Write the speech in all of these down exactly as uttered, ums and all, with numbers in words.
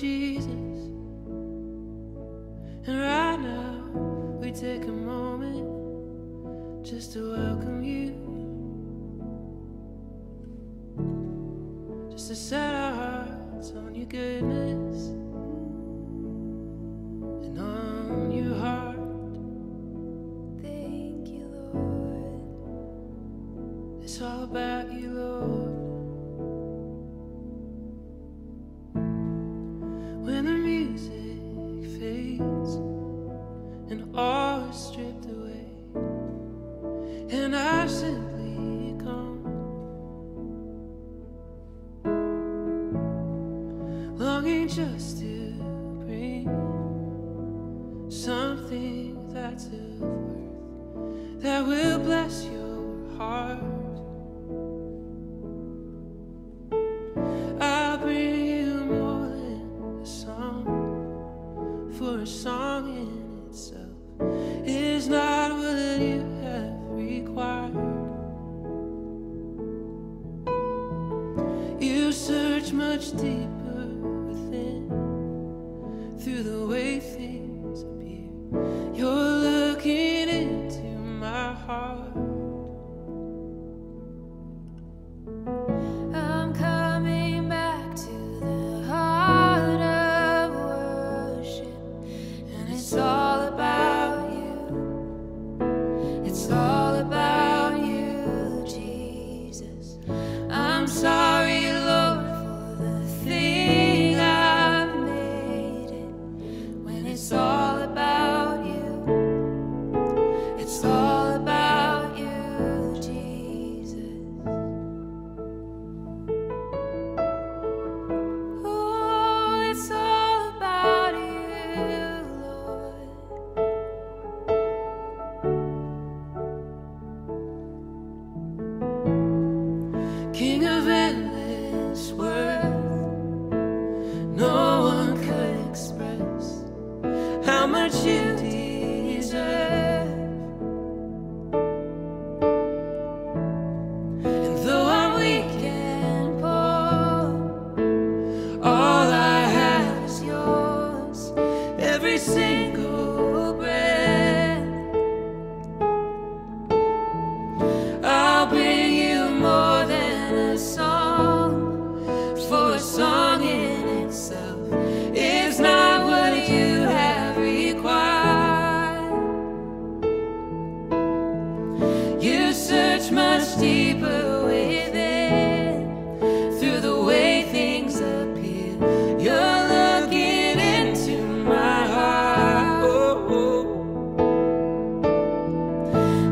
you, Jesus. And right now we take a moment just to welcome you, just to set our hearts on your goodness and on your heart. It's all about you, Lord. When the music fades and all is stripped away, and I've simply gone, longing just to bring something that's of worth, that will bless your heart. A song in itself is not what you have required. You search much deeper within, through the way things appear. You're looking into my heart. I'm coming back to the heart of it's all about you. It's all about you, Jesus. I'm sorry, Lord, for the thing I've made it. When it's all about you, it's all about you, Jesus. Oh, it's all about you. King of endless worth, no one could express how much you deserve. And though I'm weak and poor, all I have is yours, every single breath. I'll bring you more, a song for a song in itself is not what you have required. You search much deeper within, through the way things appear. You're looking into my heart. Oh, oh.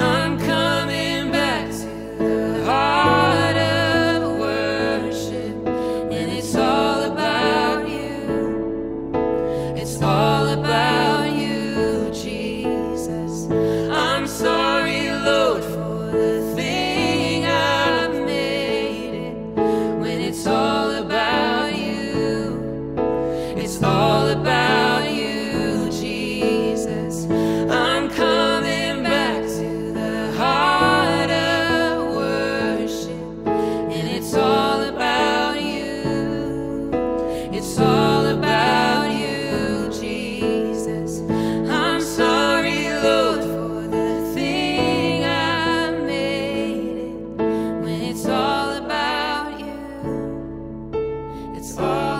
I'm coming back to the heart. It's all about you, Jesus. I'm coming back to the heart of worship, and it's all about you. It's all about you, Jesus. I'm sorry, Lord, for the thing I made it. When it's all about you, it's all.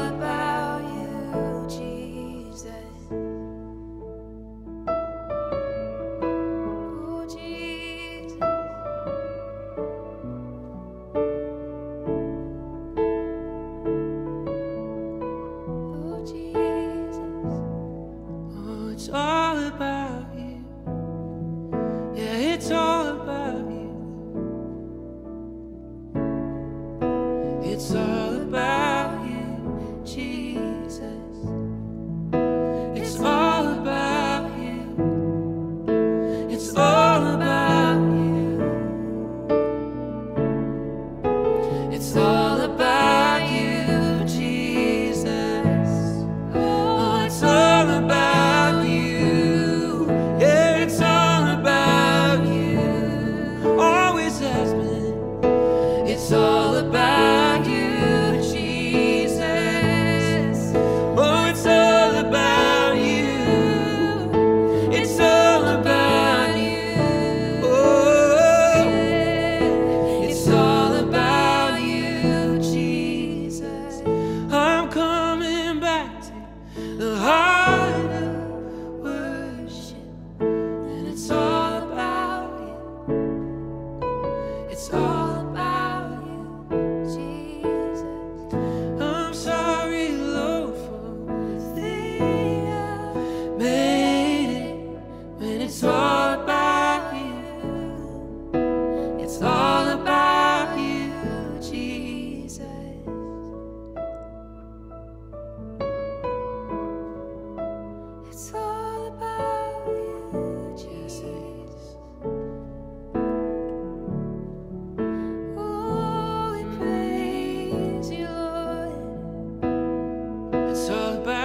It's all about you. Yeah, it's all about you. It's all about you, Jesus. It's all about you. It's all about you. It's all about you, Jesus. Oh, it's all about you.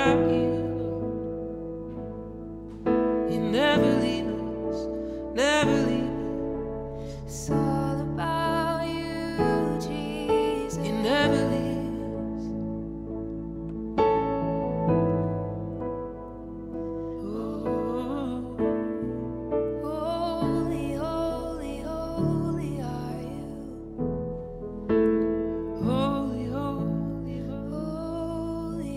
without you. You never leave us, never leave us. It's all about you, Jesus. You never leave us. Oh, holy, holy, holy are you. Oh, holy, holy, holy.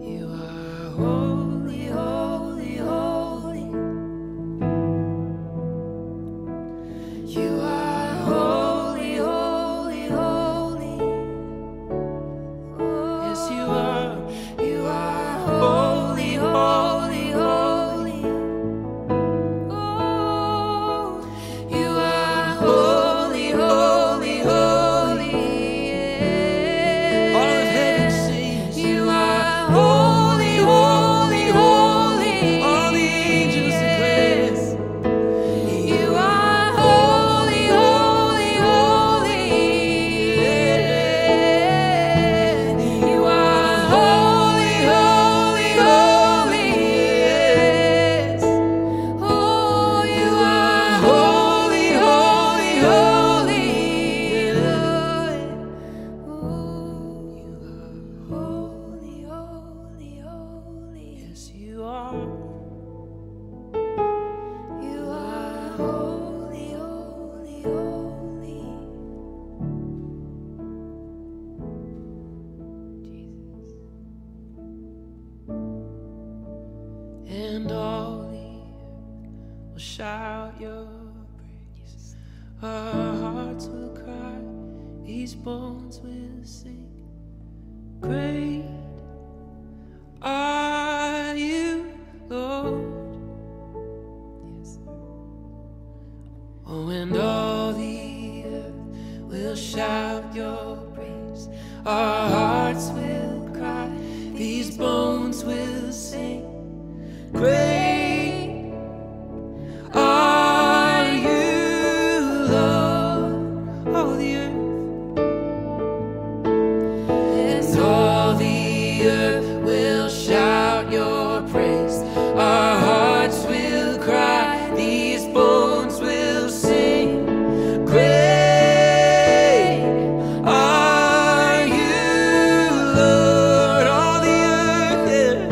You are holy, holy, holy. Oh, yes, you are. You are holy, holy, holy. Oh, you are holy, holy, holy. Yeah. All of heaven sings. You are holy. And all the will shout your praise. Our hearts will cry, these bones will sing. Great are you, Lord. Yes. Oh, and all the earth will shout your praise. Our hearts will cry, these bones will sing. Great are you, Lord. Oh, the earth, yes, all the earth will shout your praise. Our hearts will cry, these bones will sing. Great are you, Lord. All the earth, yeah.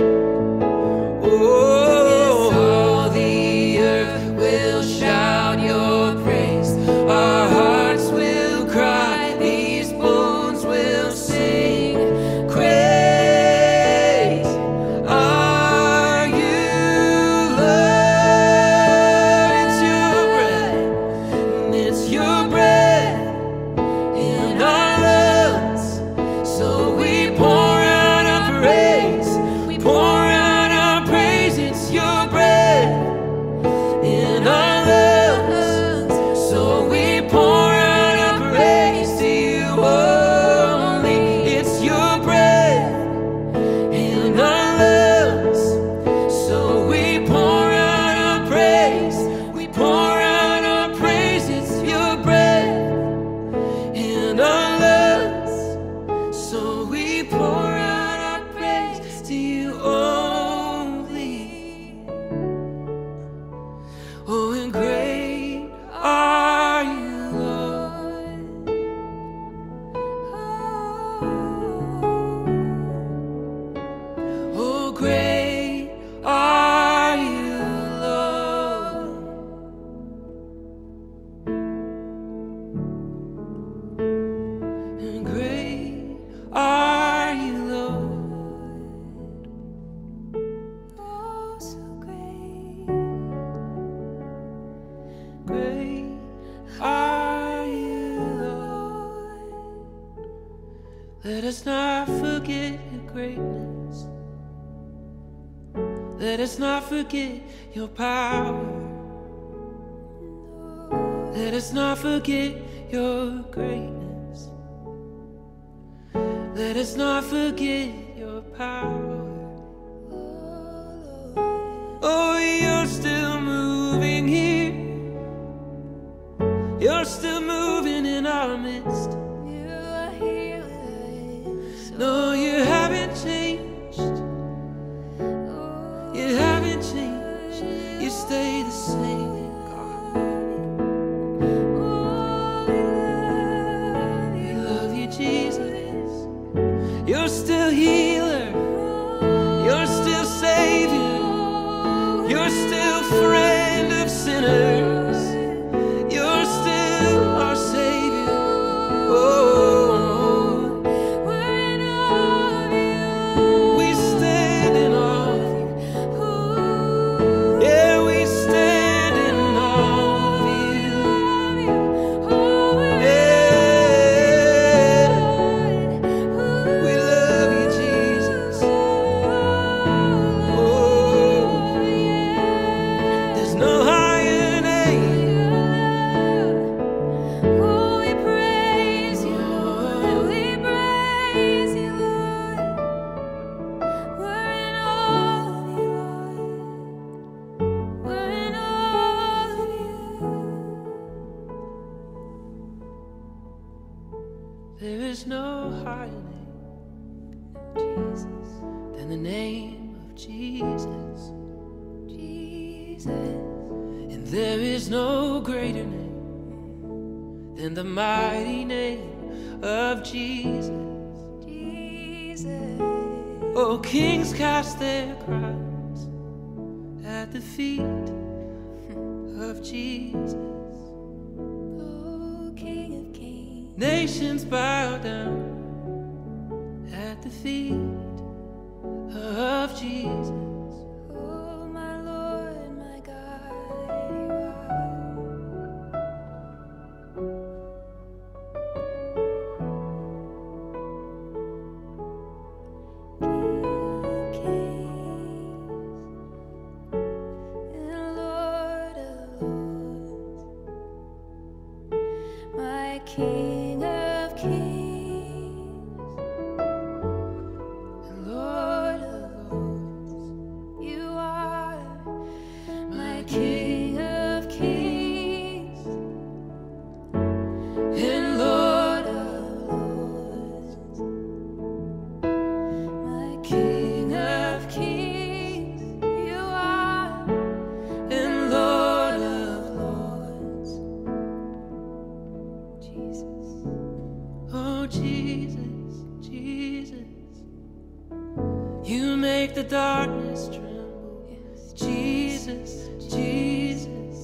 Oh, great are you, Lord. And great are you, Lord. Oh, so great. Great are you, Lord. Let us not forget your greatness. Let us not forget your power. Let us not forget your greatness. Let us not forget your power. Oh, you're still moving. standing here, you're still moving in our midst. You are healing, so no, you haven't changed. You haven't changed. You stay the same. You're still healer, you're still savior, you're still friend of sinners, you're still our savior. Oh, we stand in awe, yeah, we stand in awe of you, yeah. There is no higher name, Jesus, than the name of Jesus. Jesus. And there is no greater name than the mighty name of Jesus. Jesus. Oh, kings cast their crowns at the feet of Jesus. Nations bow down at the feet of Jesus. Oh, my Lord, my God, you are King of kings and Lord of lords, my King. Jesus, Jesus, you make the darkness tremble. Yes, Jesus, Jesus, Jesus,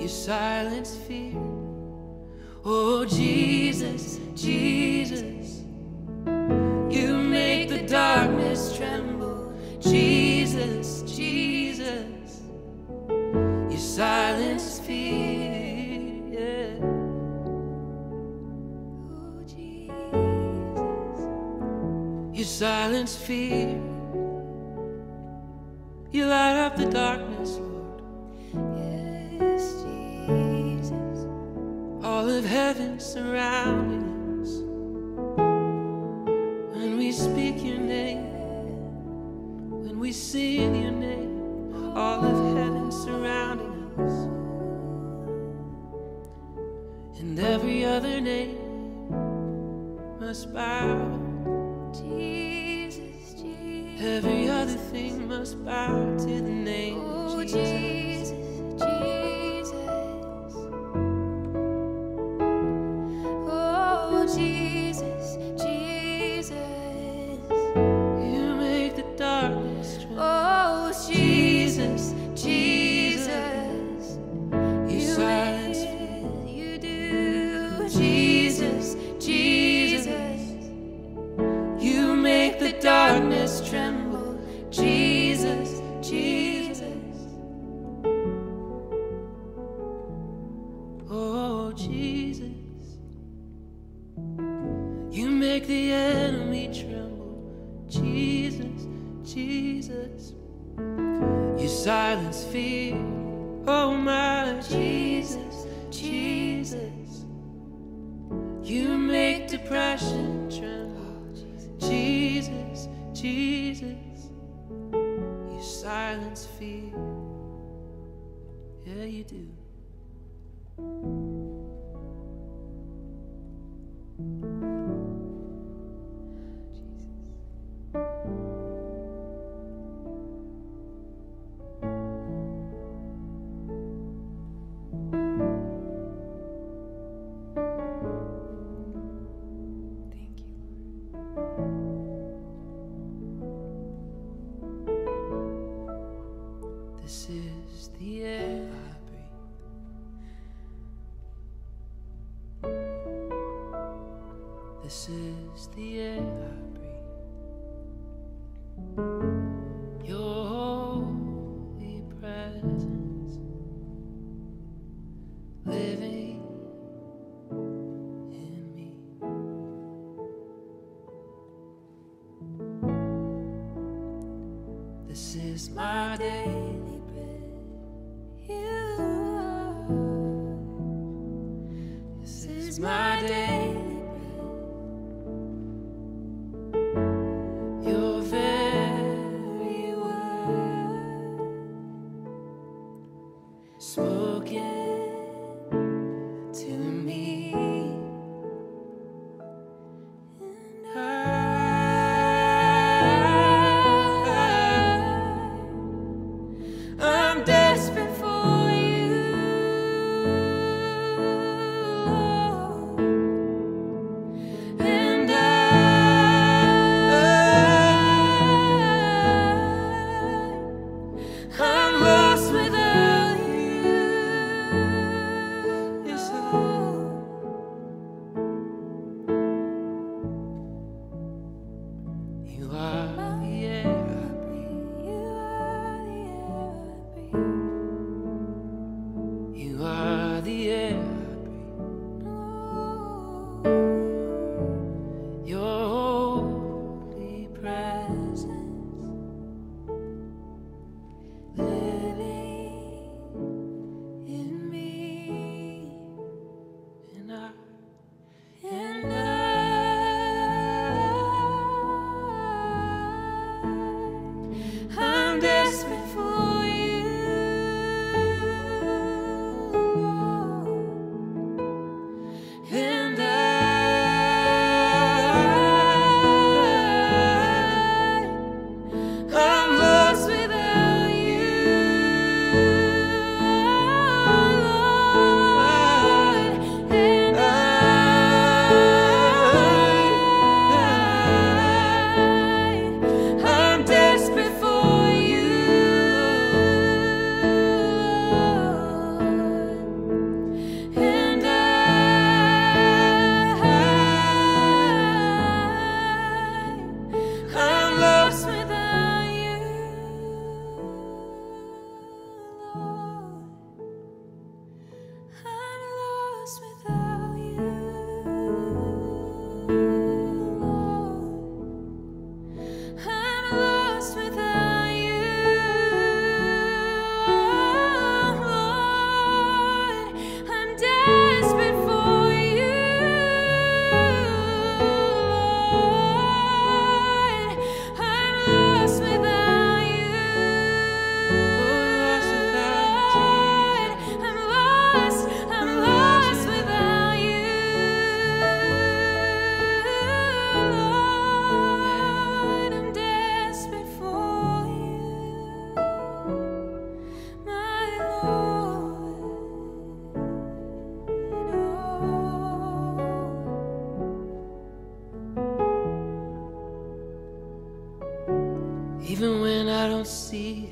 you silence fear. Oh, Jesus, Jesus, you make the darkness tremble. Jesus, Jesus, you silence fear. You silence fear. You light up the darkness, Lord. Yes, Jesus. All of heaven surrounding us when we speak your name, when we sing your name. All of heaven surrounding us, and every other name must bow. Jesus, Jesus, every other thing must bow to the name oh, of Jesus. Jesus, Jesus, oh Jesus, Jesus, you make the darkness tremble. Oh Jesus, Jesus, you silence fear. You do, Jesus, Jesus. Darkness tremble, Jesus, Jesus. Oh, Jesus, you make the enemy tremble, Jesus, Jesus. You silence fear, oh my Jesus, Jesus. You make depression tremble. Jesus, Jesus, you silence fear. Yeah, you do. This is the air I breathe. This is the air I breathe. Your holy presence living in me. This is my day. It's my daily bread. Your very word spoken to me, and I, I'm desperate for you. Even when I don't see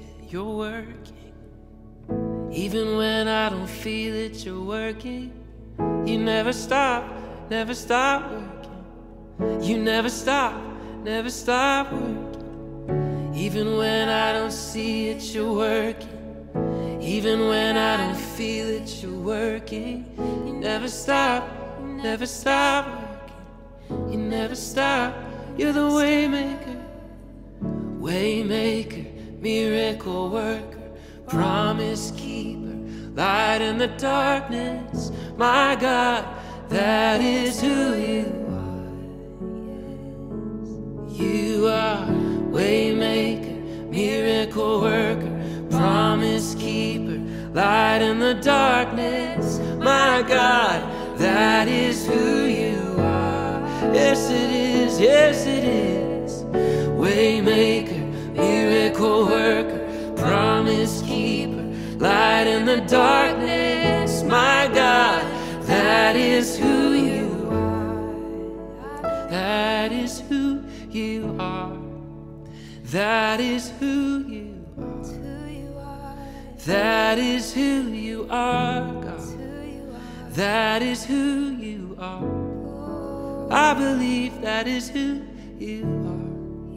it, you're working. Even when I don't feel it, you're working. You never stop, never stop working. You never stop, never stop working. Even when I don't see it, you're working. Even when I don't feel it, you're working. You never stop, never stop working. You never stop, you're the way maker. Way maker, miracle worker, promise keeper, light in the darkness. My God, that is who you are. Yes. You are way maker, miracle worker, promise keeper, light in the darkness. My God, that is who you are. Yes, it is, yes, it is. Waymaker, miracle worker, promise keeper, light in the darkness. My God, that is who you are. That is who you are. That is who you are. That is who you are, God. That is who you are. I believe that is who you are.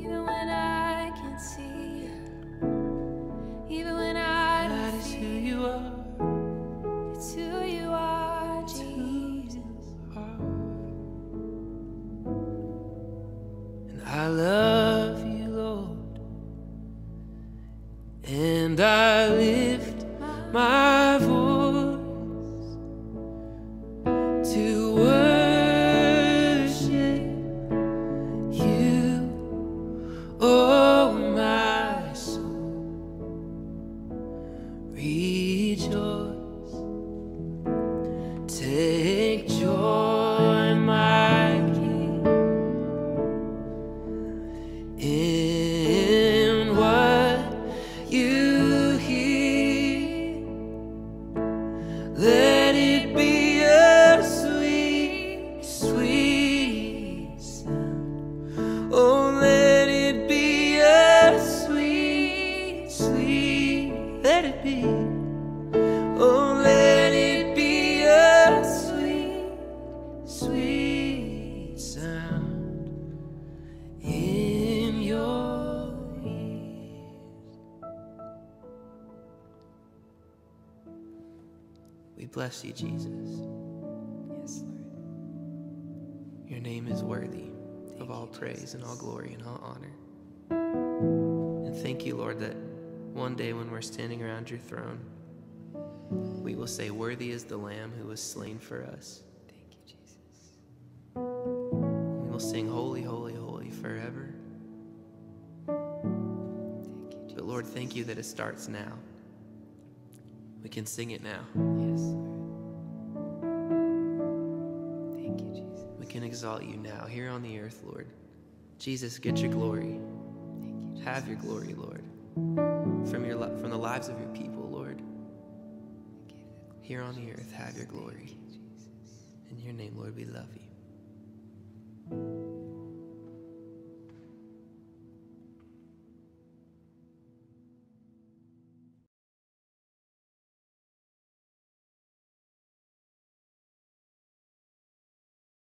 Even when I can't see, even when I don't feel, that is who you are. It's who you are, Jesus. And I love you, Lord. And I lift my voice to worship you, oh my soul. Rejoice, take joy, my King, in what you hear. Let it be a sweet, sweet sound. Oh, let it be a sweet, sweet. Let it be. Oh, let it be a sweet, sweet sound in your ears. We bless you, Jesus. Yes, Lord. Your name is worthy of all praise and all glory and all honor. And thank you, Lord, that one day when we're standing around your throne, we will say, worthy is the Lamb who was slain for us. Thank you, Jesus. We will sing, holy, holy, holy, forever. Thank you, Jesus. But Lord, thank you that it starts now. We can sing it now. Yes, Lord. Thank you, Jesus. We can exalt you now, here on the earth, Lord. Jesus, get your glory. Thank you, Jesus. Have your glory, Lord, from your li- from the lives of your people, Lord. Here on the earth, have your glory. In your name, Lord, we love you.